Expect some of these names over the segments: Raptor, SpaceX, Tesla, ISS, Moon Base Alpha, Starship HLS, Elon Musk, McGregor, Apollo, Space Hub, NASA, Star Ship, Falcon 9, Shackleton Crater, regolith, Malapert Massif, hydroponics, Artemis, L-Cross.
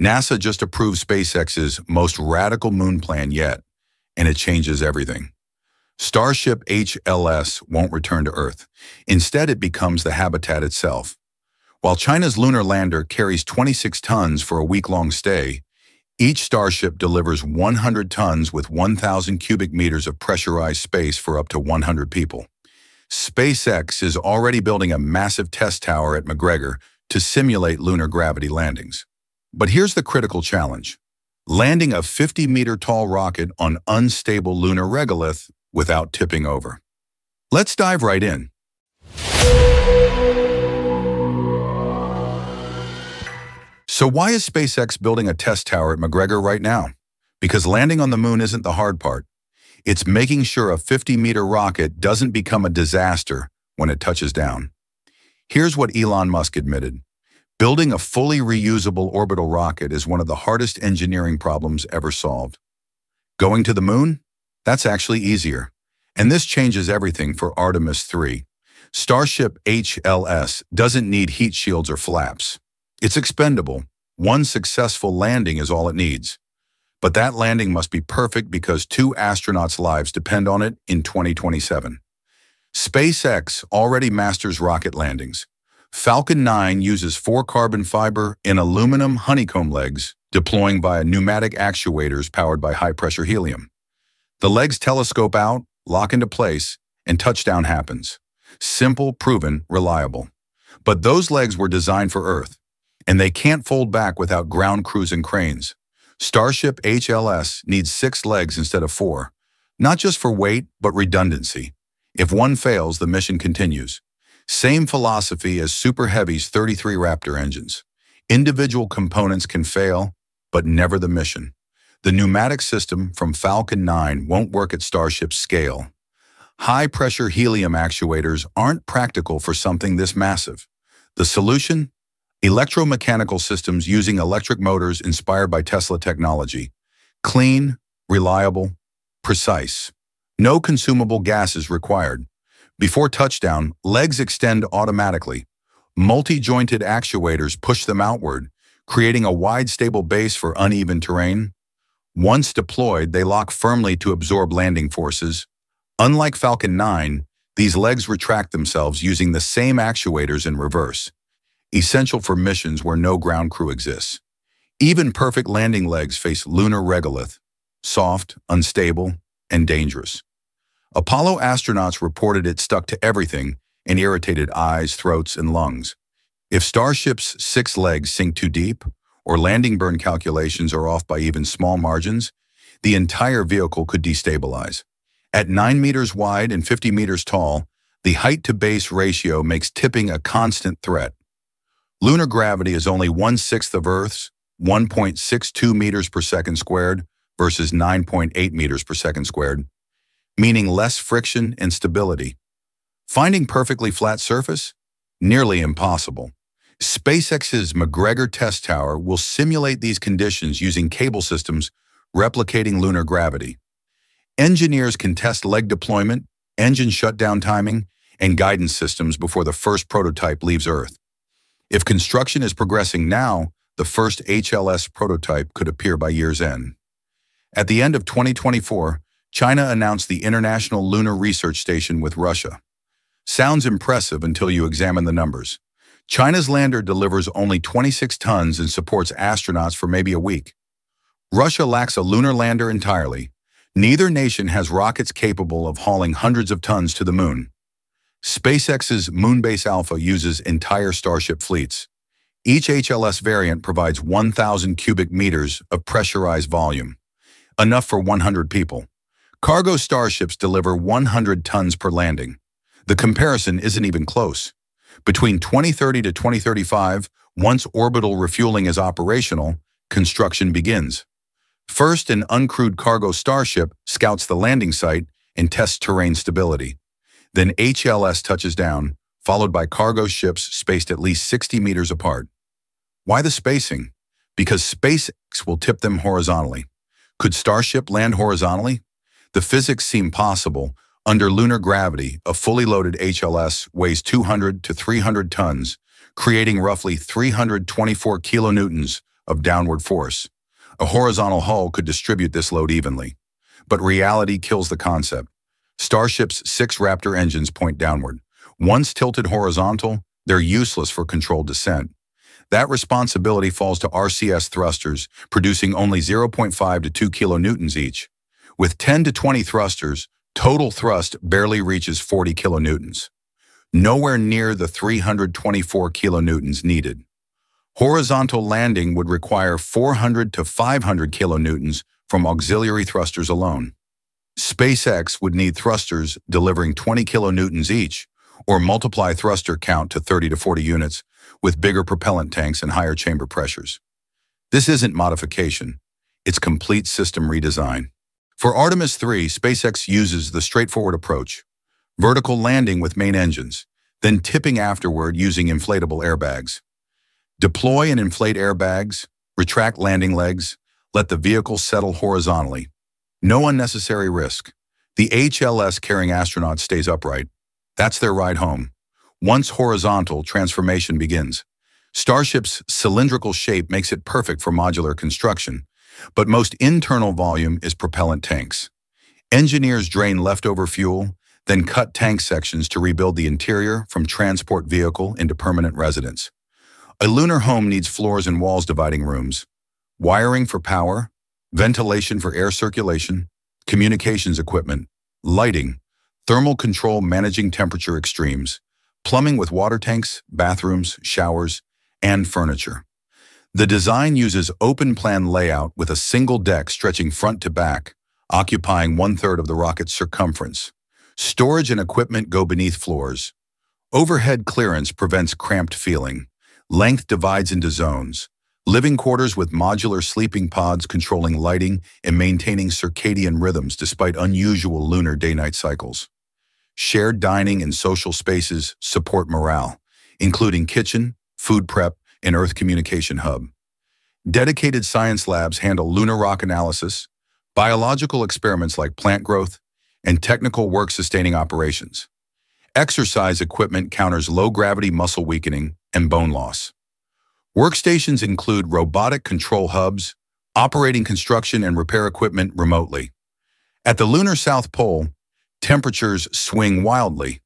NASA just approved SpaceX's most radical moon plan yet, and it changes everything. Starship HLS won't return to Earth. Instead, it becomes the habitat itself. While China's lunar lander carries 26 tons for a week-long stay, each Starship delivers 100 tons with 1,000 cubic meters of pressurized space for up to 100 people. SpaceX is already building a massive test tower at McGregor to simulate lunar gravity landings. But here's the critical challenge. Landing a 50-meter-tall rocket on unstable lunar regolith without tipping over. Let's dive right in. So why is SpaceX building a test tower at McGregor right now? Because landing on the moon isn't the hard part. It's making sure a 50-meter rocket doesn't become a disaster when it touches down. Here's what Elon Musk admitted. Building a fully reusable orbital rocket is one of the hardest engineering problems ever solved. Going to the moon? That's actually easier. And this changes everything for Artemis 3. Starship HLS doesn't need heat shields or flaps. It's expendable. One successful landing is all it needs. But that landing must be perfect because 2 astronauts' lives depend on it in 2027. SpaceX already masters rocket landings. Falcon 9 uses 4 carbon fiber and aluminum honeycomb legs, deploying via pneumatic actuators powered by high-pressure helium. The legs telescope out, lock into place, and touchdown happens. Simple, proven, reliable. But those legs were designed for Earth, and they can't fold back without ground crews and cranes. Starship HLS needs 6 legs instead of 4, not just for weight, but redundancy. If one fails, the mission continues. Same philosophy as Super Heavy's 33 Raptor engines. Individual components can fail, but never the mission. The pneumatic system from Falcon 9 won't work at Starship's scale. High-pressure helium actuators aren't practical for something this massive. The solution? Electromechanical systems using electric motors inspired by Tesla technology. Clean, reliable, precise. No consumable gases required. Before touchdown, legs extend automatically. Multi-jointed actuators push them outward, creating a wide, stable base for uneven terrain. Once deployed, they lock firmly to absorb landing forces. Unlike Falcon 9, these legs retract themselves using the same actuators in reverse, essential for missions where no ground crew exists. Even perfect landing legs face lunar regolith, soft, unstable, and dangerous. Apollo astronauts reported it stuck to everything and irritated eyes, throats, and lungs. If Starship's 6 legs sink too deep or landing burn calculations are off by even small margins, the entire vehicle could destabilize. At 9 meters wide and 50 meters tall, the height-to-base ratio makes tipping a constant threat. Lunar gravity is only 1/6 of Earth's, 1.62 meters per second squared versus 9.8 meters per second squared, meaning less friction and stability. Finding perfectly flat surface? Nearly impossible. SpaceX's McGregor test tower will simulate these conditions using cable systems replicating lunar gravity. Engineers can test leg deployment, engine shutdown timing, and guidance systems before the first prototype leaves Earth. If construction is progressing now, the first HLS prototype could appear by year's end. At the end of 2024, China announced the International Lunar Research Station with Russia. Sounds impressive until you examine the numbers. China's lander delivers only 26 tons and supports astronauts for maybe a week. Russia lacks a lunar lander entirely. Neither nation has rockets capable of hauling hundreds of tons to the moon. SpaceX's Moon Base Alpha uses entire Starship fleets. Each HLS variant provides 1,000 cubic meters of pressurized volume, enough for 100 people. Cargo Starships deliver 100 tons per landing. The comparison isn't even close. Between 2030 to 2035, once orbital refueling is operational, construction begins. First, an uncrewed cargo Starship scouts the landing site and tests terrain stability. Then HLS touches down, followed by cargo ships spaced at least 60 meters apart. Why the spacing? Because SpaceX will tip them horizontally. Could Starship land horizontally? The physics seem possible. Under lunar gravity, a fully loaded HLS weighs 200 to 300 tons, creating roughly 324 kilonewtons of downward force. A horizontal hull could distribute this load evenly. But reality kills the concept. Starship's 6 Raptor engines point downward. Once tilted horizontal, they're useless for controlled descent. That responsibility falls to RCS thrusters, producing only 0.5 to 2 kilonewtons each. With 10 to 20 thrusters, total thrust barely reaches 40 kilonewtons. Nowhere near the 324 kilonewtons needed. Horizontal landing would require 400 to 500 kilonewtons from auxiliary thrusters alone. SpaceX would need thrusters delivering 20 kilonewtons each, or multiply thruster count to 30 to 40 units, with bigger propellant tanks and higher chamber pressures. This isn't modification, it's complete system redesign. For Artemis 3, SpaceX uses the straightforward approach: vertical landing with main engines, then tipping afterward using inflatable airbags. Deploy and inflate airbags, retract landing legs, let the vehicle settle horizontally. No unnecessary risk. The HLS carrying astronauts stays upright. That's their ride home. Once horizontal, transformation begins. Starship's cylindrical shape makes it perfect for modular construction, but most internal volume is propellant tanks. Engineers drain leftover fuel, then cut tank sections to rebuild the interior from transport vehicle into permanent residence. A lunar home needs floors and walls dividing rooms, wiring for power, ventilation for air circulation, communications equipment, lighting, thermal control managing temperature extremes, plumbing with water tanks, bathrooms, showers, and furniture. The design uses open-plan layout with a single deck stretching front to back, occupying 1/3 of the rocket's circumference. Storage and equipment go beneath floors. Overhead clearance prevents cramped feeling. Length divides into zones. Living quarters with modular sleeping pods controlling lighting and maintaining circadian rhythms despite unusual lunar day-night cycles. Shared dining and social spaces support morale, including kitchen, food prep, and Earth communication hub. Dedicated science labs handle lunar rock analysis, biological experiments like plant growth, and technical work-sustaining operations. Exercise equipment counters low-gravity muscle weakening and bone loss. Workstations include robotic control hubs, operating construction and repair equipment remotely. At the lunar South Pole, temperatures swing wildly.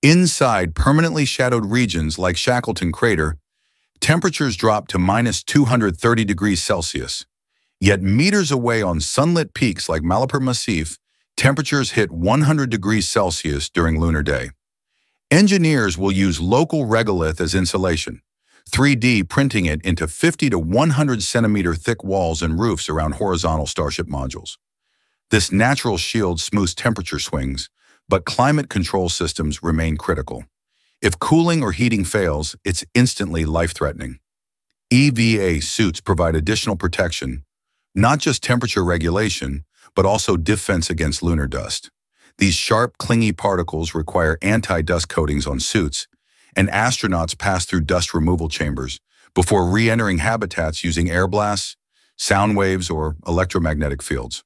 Inside permanently shadowed regions like Shackleton Crater, temperatures drop to -230 degrees Celsius. Yet meters away on sunlit peaks like Malapert Massif, temperatures hit 100 degrees Celsius during lunar day. Engineers will use local regolith as insulation, 3D printing it into 50 to 100 centimeter thick walls and roofs around horizontal Starship modules. This natural shield smooths temperature swings, but climate control systems remain critical. If cooling or heating fails, it's instantly life-threatening. EVA suits provide additional protection, not just temperature regulation, but also defense against lunar dust. These sharp, clingy particles require anti-dust coatings on suits, and astronauts pass through dust removal chambers before re-entering habitats using air blasts, sound waves, or electromagnetic fields.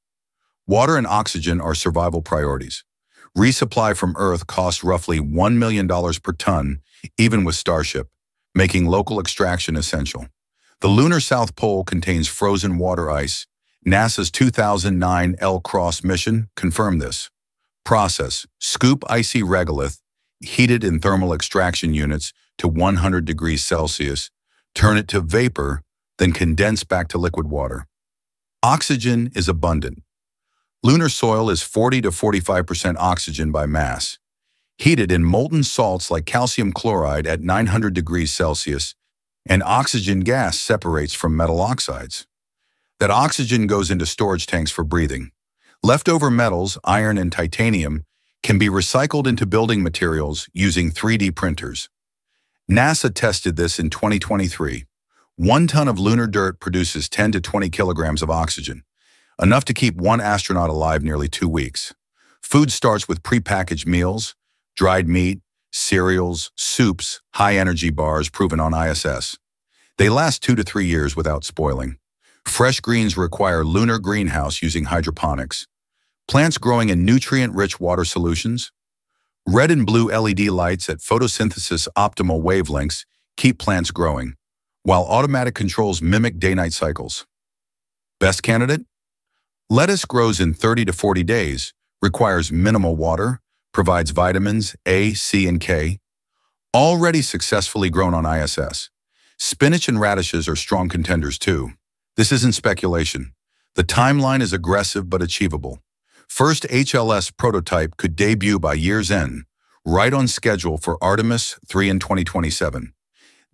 Water and oxygen are survival priorities. Resupply from Earth costs roughly $1 million per ton, even with Starship, making local extraction essential. The lunar South Pole contains frozen water ice. NASA's 2009 L-Cross mission confirmed this. Process: scoop icy regolith, heat it in thermal extraction units to 100 degrees Celsius, turn it to vapor, then condense back to liquid water. Oxygen is abundant. Lunar soil is 40 to 45% oxygen by mass. Heated in molten salts like calcium chloride at 900 degrees Celsius, and oxygen gas separates from metal oxides. That oxygen goes into storage tanks for breathing. Leftover metals, iron and titanium, can be recycled into building materials using 3D printers. NASA tested this in 2023. 1 ton of lunar dirt produces 10 to 20 kilograms of oxygen, enough to keep one astronaut alive nearly 2 weeks. Food starts with prepackaged meals, dried meat, cereals, soups, high-energy bars proven on ISS. They last 2 to 3 years without spoiling. Fresh greens require lunar greenhouse using hydroponics. Plants growing in nutrient-rich water solutions. Red and blue LED lights at photosynthesis optimal wavelengths keep plants growing. while automatic controls mimic day-night cycles. Best candidate? Lettuce grows in 30 to 40 days, requires minimal water, provides vitamins A, C, and K. Already successfully grown on ISS. Spinach and radishes are strong contenders too. This isn't speculation. The timeline is aggressive but achievable. First HLS prototype could debut by year's end, right on schedule for Artemis 3 in 2027.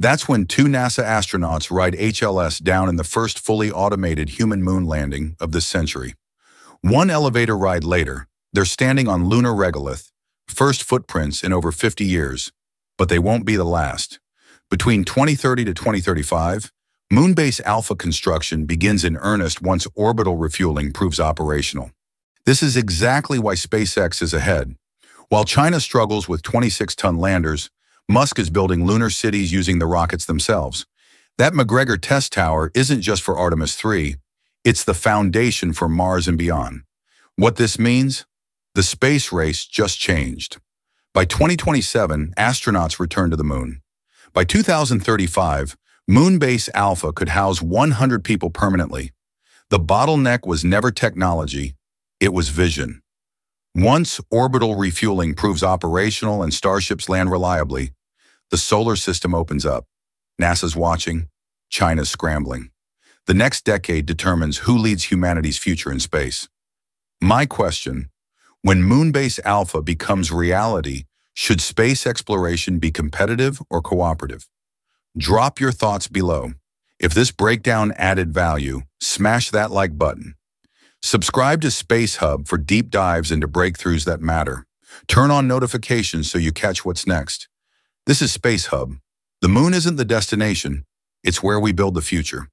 That's when 2 NASA astronauts ride HLS down in the first fully automated human moon landing of this century. One elevator ride later, they're standing on lunar regolith, first footprints in over 50 years, but they won't be the last. Between 2030 to 2035, Moon Base Alpha construction begins in earnest once orbital refueling proves operational. This is exactly why SpaceX is ahead. While China struggles with 26-ton landers, Musk is building lunar cities using the rockets themselves. That McGregor test tower isn't just for Artemis 3, it's the foundation for Mars and beyond. What this means? The space race just changed. By 2027, astronauts return to the moon. By 2035, Moon Base Alpha could house 100 people permanently. The bottleneck was never technology, it was vision. Once orbital refueling proves operational and starships land reliably, the solar system opens up. NASA's watching, China's scrambling. The next decade determines who leads humanity's future in space. My question, when Moon Base Alpha becomes reality, should space exploration be competitive or cooperative? Drop your thoughts below. If this breakdown added value, smash that like button. Subscribe to Space Hub for deep dives into breakthroughs that matter. Turn on notifications so you catch what's next. This is Space Hub. The moon isn't the destination, it's where we build the future.